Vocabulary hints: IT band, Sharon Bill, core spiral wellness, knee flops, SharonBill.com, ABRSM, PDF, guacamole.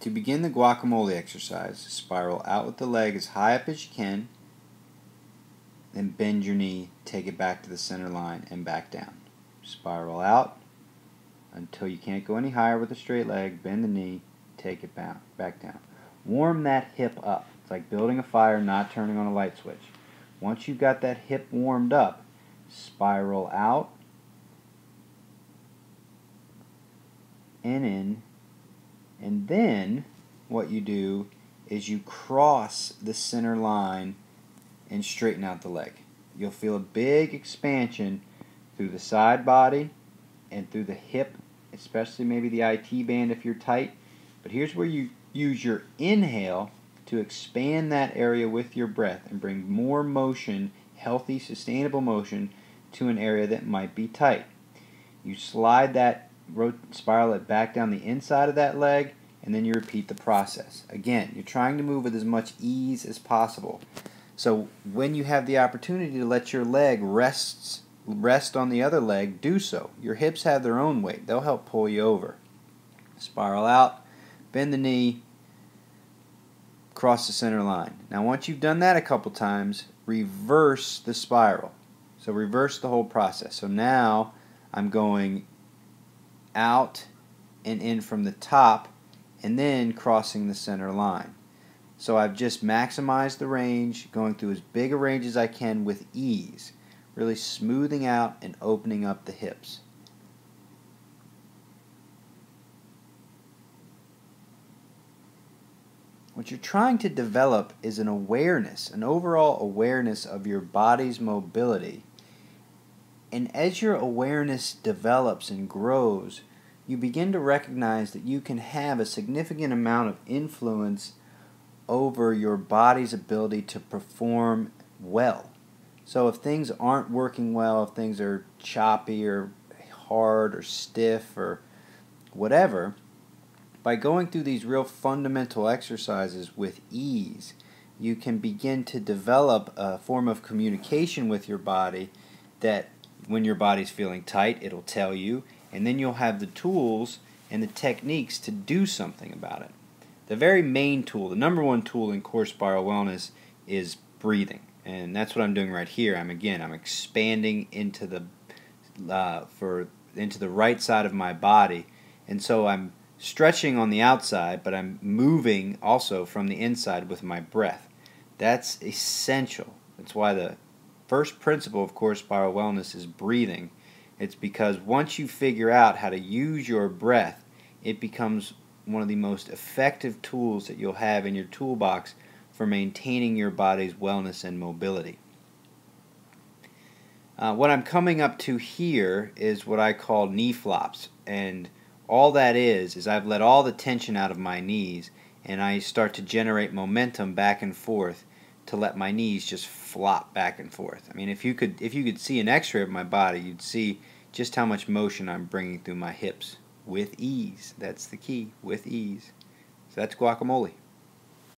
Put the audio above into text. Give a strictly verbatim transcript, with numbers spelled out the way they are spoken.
To begin the guacamole exercise, spiral out with the leg as high up as you can, then bend your knee, take it back to the center line and back down. Spiral out until you can't go any higher with a straight leg, bend the knee, take it back down. Warm that hip up. It's like building a fire, not turning on a light switch. Once you've got that hip warmed up, spiral out and in, and then what you do is you cross the center line and straighten out the leg. You'll feel a big expansion through the side body and through the hip, especially maybe the I T band if you're tight. But here's where you use your inhale to expand that area with your breath and bring more motion, healthy, sustainable motion, to an area that might be tight. You slide that spiral it back down the inside of that leg, and then you repeat the process. Again, you're trying to move with as much ease as possible. So when you have the opportunity to let your leg rests, rest on the other leg, do so. Your hips have their own weight. They'll help pull you over. Spiral out, bend the knee, cross the center line. Now once you've done that a couple times, reverse the spiral. So reverse the whole process. So now I'm going out and in from the top and then crossing the center line. So I've just maximized the range, going through as big a range as I can with ease, really smoothing out and opening up the hips. What you're trying to develop is an awareness, an overall awareness of your body's mobility. And as your awareness develops and grows, you begin to recognize that you can have a significant amount of influence over your body's ability to perform well. So if things aren't working well, if things are choppy or hard or stiff or whatever, by going through these real fundamental exercises with ease, you can begin to develop a form of communication with your body that when your body's feeling tight, it'll tell you, and then you'll have the tools and the techniques to do something about it. The very main tool, the number one tool in core spiral wellness is breathing, and that's what I'm doing right here. I'm again, I'm expanding into the uh, for into the right side of my body, and so I'm stretching on the outside, but I'm moving also from the inside with my breath. That's essential. That's why the first principle of core spiral wellness is breathing. It's because once you figure out how to use your breath, it becomes one of the most effective tools that you'll have in your toolbox for maintaining your body's wellness and mobility. Uh, what I'm coming up to here is what I call knee flops, and all that is is I've let all the tension out of my knees and I start to generate momentum back and forth to let my knees just flop back and forth. I mean, if you could if you could see an x-ray of my body, you'd see just how much motion I'm bringing through my hips with ease. That's the key, with ease. So that's guacamole.